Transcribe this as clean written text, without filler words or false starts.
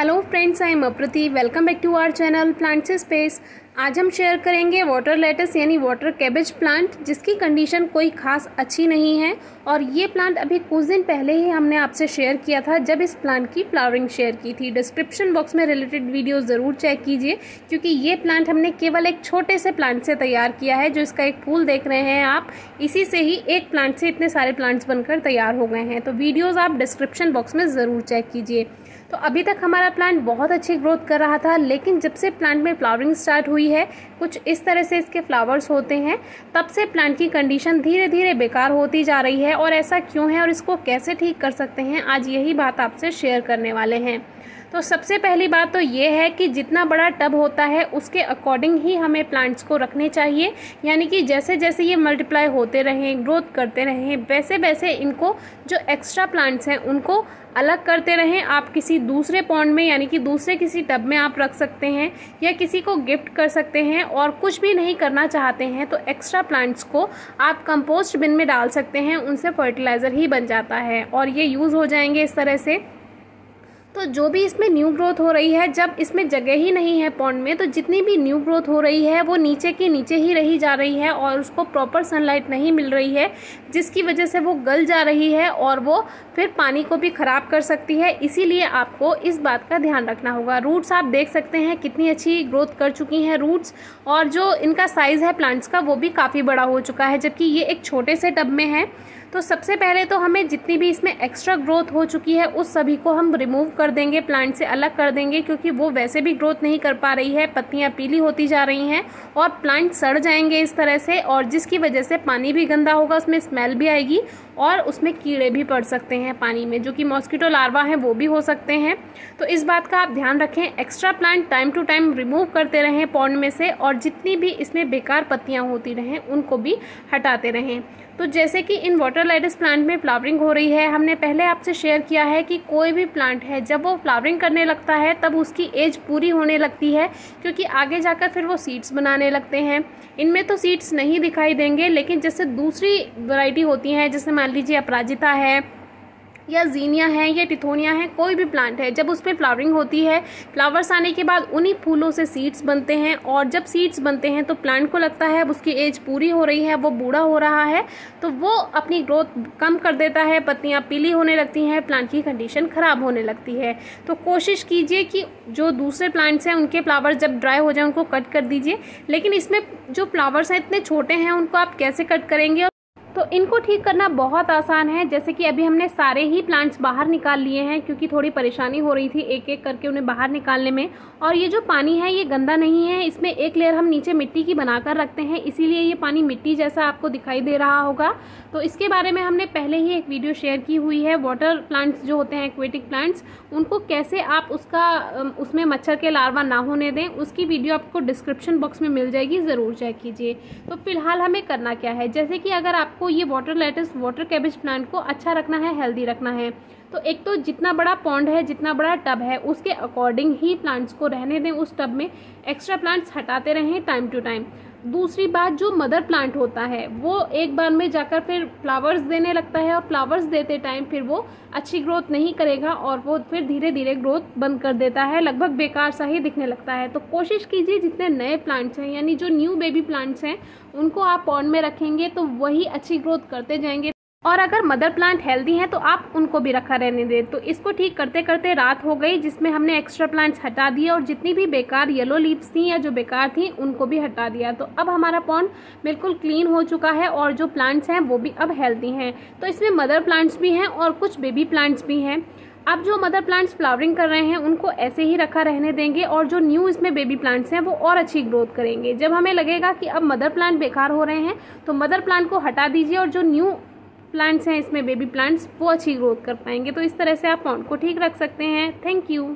Hello friends, I am Aprati. Welcome back to our channel plants space. आज हम share करेंगे water lettuce यानी water cabbage plant, जिसकी condition कोई खास अच्छी नहीं है। और ये प्लांट अभी कुछ दिन पहले ही हमने आपसे शेयर किया था, जब इस प्लांट की फ्लावरिंग शेयर की थी। डिस्क्रिप्शन बॉक्स में रिलेटेड वीडियो ज़रूर चेक कीजिए, क्योंकि ये प्लांट हमने केवल एक छोटे से प्लांट से तैयार किया है। जो इसका एक फूल देख रहे हैं आप, इसी से ही एक प्लांट से इतने सारे प्लांट्स बनकर तैयार हो गए हैं। तो वीडियोज़ आप डिस्क्रिप्शन बॉक्स में ज़रूर चेक कीजिए। तो अभी तक हमारा प्लांट बहुत अच्छी ग्रोथ कर रहा था, लेकिन जब से प्लांट में फ्लावरिंग स्टार्ट हुई है, कुछ इस तरह से इसके फ्लावर्स होते हैं, तब से प्लांट की कंडीशन धीरे धीरे बेकार होती जा रही है। और ऐसा क्यों है और इसको कैसे ठीक कर सकते हैं, आज यही बात आपसे शेयर करने वाले हैं। तो सबसे पहली बात तो ये है कि जितना बड़ा टब होता है, उसके अकॉर्डिंग ही हमें प्लांट्स को रखने चाहिए। यानी कि जैसे जैसे ये मल्टीप्लाई होते रहें, ग्रोथ करते रहें, वैसे वैसे इनको जो एक्स्ट्रा प्लांट्स हैं उनको अलग करते रहें। आप किसी दूसरे पॉन्ड में यानी कि दूसरे किसी टब में आप रख सकते हैं या किसी को गिफ्ट कर सकते हैं। और कुछ भी नहीं करना चाहते हैं तो एक्स्ट्रा प्लांट्स को आप कंपोस्ट बिन में डाल सकते हैं, उनसे फर्टिलाइज़र ही बन जाता है और ये यूज़ हो जाएंगे इस तरह से। तो जो भी इसमें न्यू ग्रोथ हो रही है, जब इसमें जगह ही नहीं है पॉन्ड में, तो जितनी भी न्यू ग्रोथ हो रही है वो नीचे की नीचे ही रही जा रही है और उसको प्रॉपर सनलाइट नहीं मिल रही है, जिसकी वजह से वो गल जा रही है और वो फिर पानी को भी ख़राब कर सकती है। इसीलिए आपको इस बात का ध्यान रखना होगा। रूट्स आप देख सकते हैं कितनी अच्छी ग्रोथ कर चुकी हैं रूट्स, और जो इनका साइज़ है प्लांट्स का वो भी काफ़ी बड़ा हो चुका है, जबकि ये एक छोटे से टब में है। तो सबसे पहले तो हमें जितनी भी इसमें एक्स्ट्रा ग्रोथ हो चुकी है उस सभी को हम रिमूव कर देंगे, प्लांट से अलग कर देंगे, क्योंकि वो वैसे भी ग्रोथ नहीं कर पा रही है। पत्तियां पीली होती जा रही हैं और प्लांट सड़ जाएंगे इस तरह से, और जिसकी वजह से पानी भी गंदा होगा, उसमें स्मेल भी आएगी और उसमें कीड़े भी पड़ सकते हैं पानी में, जो कि मॉस्किटो लार्वा हैं वो भी हो सकते हैं। तो इस बात का आप ध्यान रखें, extra plant time to time remove करते रहें पॉन्ड में से, और जितनी भी इसमें बेकार पत्तियाँ होती रहें उनको भी हटाते रहें। तो जैसे कि इन वाटर लेटस प्लांट में फ्लावरिंग हो रही है, हमने पहले आपसे शेयर किया है कि कोई भी प्लांट है जब वो फ्लावरिंग करने लगता है तब उसकी एज पूरी होने लगती है, क्योंकि आगे जाकर फिर वो सीड्स बनाने लगते हैं। इनमें तो सीड्स नहीं दिखाई देंगे, लेकिन जैसे दूसरी वैरायटी होती हैं, जैसे मान लीजिए अपराजिता है या जीनिया है या टिथोनिया है, कोई भी प्लांट है जब उस पर फ्लावरिंग होती है, फ्लावर्स आने के बाद उन्हीं फूलों से सीड्स बनते हैं, और जब सीड्स बनते हैं तो प्लांट को लगता है अब उसकी एज पूरी हो रही है, वो बूढ़ा हो रहा है, तो वो अपनी ग्रोथ कम कर देता है, पत्तियां पीली होने लगती हैं, प्लांट की कंडीशन ख़राब होने लगती है। तो कोशिश कीजिए कि जो दूसरे प्लांट्स हैं उनके फ्लावर्स जब ड्राई हो जाए उनको कट कर दीजिए, लेकिन इसमें जो फ्लावर्स हैं इतने छोटे हैं उनको आप कैसे कट करेंगे? तो इनको ठीक करना बहुत आसान है। जैसे कि अभी हमने सारे ही प्लांट्स बाहर निकाल लिए हैं, क्योंकि थोड़ी परेशानी हो रही थी एक एक करके उन्हें बाहर निकालने में। और ये जो पानी है ये गंदा नहीं है, इसमें एक लेयर हम नीचे मिट्टी की बनाकर रखते हैं, इसीलिए ये पानी मिट्टी जैसा आपको दिखाई दे रहा होगा। तो इसके बारे में हमने पहले ही एक वीडियो शेयर की हुई है। वाटर प्लांट्स जो होते हैं, एक्वेटिक प्लांट्स, उनको कैसे आप उसमें मच्छर के लार्वा ना होने दें, उसकी वीडियो आपको डिस्क्रिप्शन बॉक्स में मिल जाएगी, ज़रूर चेक कीजिए। तो फिलहाल हमें करना क्या है, जैसे कि अगर आपको ये water lettuce water cabbage plant को अच्छा रखना है, हेल्दी रखना है, तो एक तो जितना बड़ा पॉन्ड है, जितना बड़ा टब है, उसके अकॉर्डिंग ही प्लांट्स को रहने दें उस टब में, एक्स्ट्रा प्लांट्स हटाते रहें टाइम टू टाइम। दूसरी बात, जो मदर प्लांट होता है वो एक बार में जाकर फिर फ्लावर्स देने लगता है, और फ्लावर्स देते टाइम फिर वो अच्छी ग्रोथ नहीं करेगा और वो फिर धीरे धीरे ग्रोथ बंद कर देता है, लगभग बेकार सा ही दिखने लगता है। तो कोशिश कीजिए जितने नए प्लांट्स हैं यानी जो न्यू बेबी प्लांट्स हैं उनको आप पॉन्ड में रखेंगे तो वही अच्छी ग्रोथ करते जाएंगे, और अगर मदर प्लांट हेल्दी हैं तो आप उनको भी रखा रहने दें। तो इसको ठीक करते करते रात हो गई, जिसमें हमने एक्स्ट्रा प्लांट्स हटा दिए और जितनी भी बेकार येलो लीव्स थी या जो बेकार थी उनको भी हटा दिया। तो अब हमारा पॉन्ड बिल्कुल क्लीन हो चुका है और जो प्लांट्स हैं वो भी अब हेल्दी हैं। तो इसमें मदर प्लांट्स भी हैं और कुछ बेबी प्लांट्स भी हैं। अब जो मदर प्लांट्स फ्लावरिंग कर रहे हैं उनको ऐसे ही रखा रहने देंगे, और जो न्यू इसमें बेबी प्लांट्स हैं वो और अच्छी ग्रोथ करेंगे। जब हमें लगेगा कि अब मदर प्लांट बेकार हो रहे हैं तो मदर प्लांट को हटा दीजिए, और जो न्यू प्लांट्स हैं इसमें बेबी प्लांट्स वो अच्छी ग्रोथ कर पाएंगे। तो इस तरह से आप पॉन्ड को ठीक रख सकते हैं। Thank you.